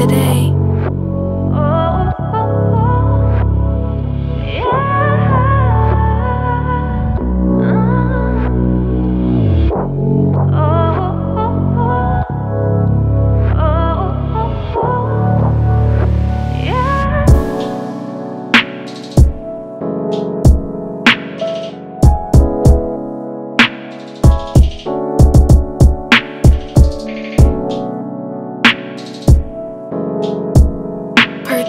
today.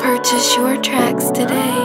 Purchase your tracks today.